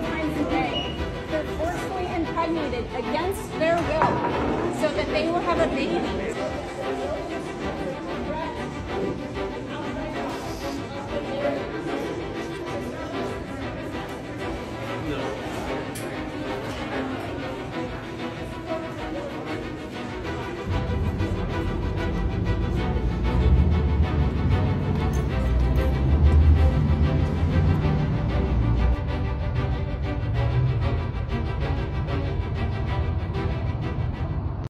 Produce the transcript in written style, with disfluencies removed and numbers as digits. times a day. They're forcefully impregnated against their will so that they will have a baby.